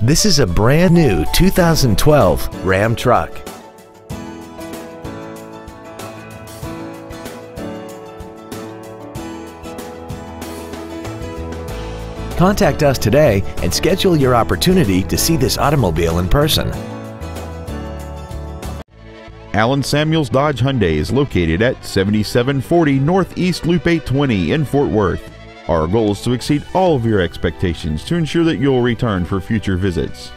This is a brand new 2012 Ram truck. Contact us today and schedule your opportunity to see this automobile in person. Allen Samuels Dodge Hyundai is located at 7740 Northeast Loop 820 in Fort Worth. Our goal is to exceed all of your expectations to ensure that you'll return for future visits.